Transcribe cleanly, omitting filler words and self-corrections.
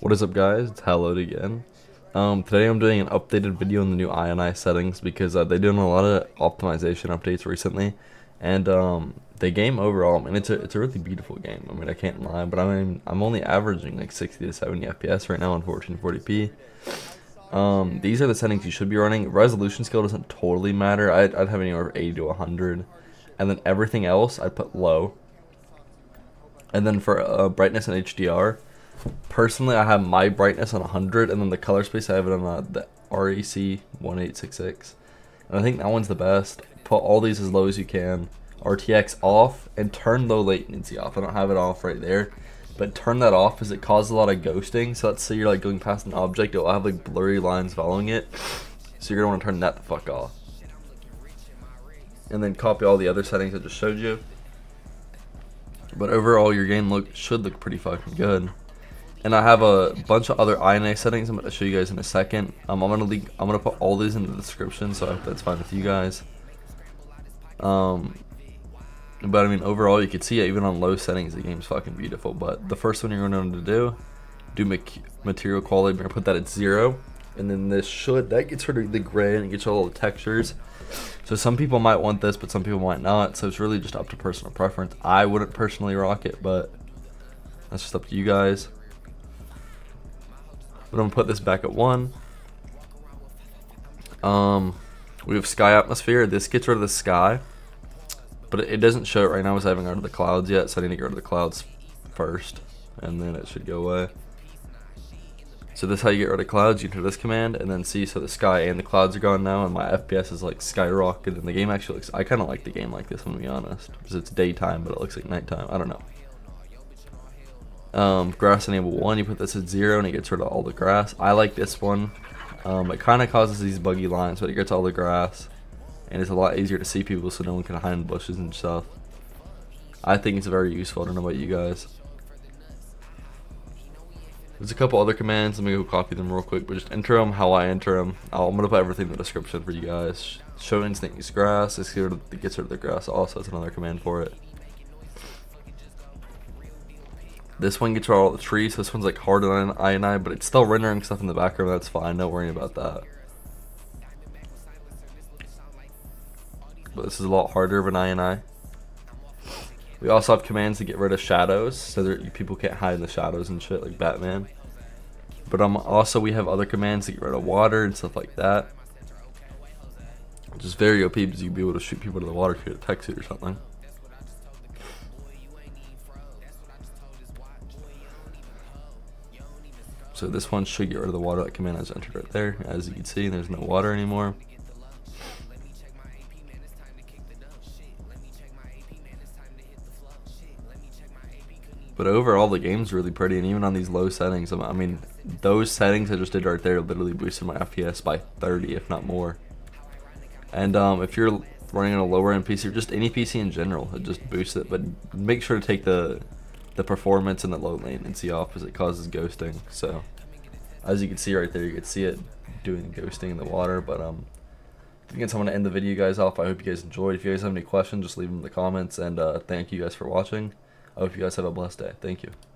What is up, guys? It's Hallowed again. Today I'm doing an updated video on the new INI settings because they're doing a lot of optimization updates recently, and the game overall, man, it's a really beautiful game. I mean, I can't lie, but I'm only averaging like 60 to 70 FPS right now on 1440p. These are the settings you should be running. Resolution scale doesn't totally matter. I'd have anywhere from 80 to 100, and then everything else I'd put low. And then for brightness and HDR. Personally, I have my brightness on 100, and then the color space I have it on the REC 1866, and I think that one's the best. Put all these as low as you can. RTX off and turn low latency off. I don't have it off right there, but turn that off because it causes a lot of ghosting. So let's say you're like going past an object, it'll have like blurry lines following it, so you're gonna want to turn that the fuck off. And then copy all the other settings I just showed you. But overall, your game should look pretty fucking good. And I have a bunch of other INI settings I'm going to show you guys in a second. I'm gonna put all these in the description, so I hope that's fine with you guys. But I mean, overall, you can see it even on low settings, the game's fucking beautiful. But the first one you're going to do material quality. We're gonna put that at 0, and then that gets rid of the gray and it gets all the textures. So some people might want this, but some people might not. So it's really just up to personal preference. I wouldn't personally rock it, but that's just up to you guys. But I'm gonna put this back at 1. We have sky atmosphere. This gets rid of the sky, but it doesn't show it right now because I haven't gotten rid of the clouds yet, so I need to get rid of the clouds first, and then it should go away. So this is how you get rid of clouds. You enter this command and then see, so the sky and the clouds are gone now, and my FPS is like skyrocketed, and the game actually looks, I kind of like the game like this, I'm gonna be honest, because it's daytime but it looks like nighttime, I don't know. Grass enable 1, you put this at 0 and it gets rid of all the grass. I like this one. It kind of causes these buggy lines, but it gets all the grass and it's a lot easier to see people, so no one can hide in bushes and stuff. I think it's very useful. I don't know about you guys. There's a couple other commands. Let me go copy them real quick, but just enter them how I enter them. I'm gonna put everything in the description for you guys. Show instant use grass. It gets rid of the grass also. That's another command for it. This one gets rid of all the trees, so this one's like hard on INI, but it's still rendering stuff in the background, that's fine, no worrying about that. But this is a lot harder of an INI. We also have commands to get rid of shadows, so that people can't hide in the shadows and shit, like Batman. But also we have other commands to get rid of water and stuff like that. Which is very OP, because you'd be able to shoot people to the water through a tech suit or something. So this one should get rid of the water. That command I just entered right there. As you can see, there's no water anymore. But overall, the game's really pretty, and even on these low settings, I mean, those settings I just did right there literally boosted my FPS by 30, if not more. And if you're running on a lower end PC, or just any PC in general, it just boosts it, but make sure to take the performance and the low latency off because it causes ghosting. So as you can see right there, you can see it doing ghosting in the water. But I think that's how I'm gonna end the video guys off. I hope you guys enjoyed. If you guys have any questions, just leave them in the comments, and thank you guys for watching. I hope you guys have a blessed day. Thank you.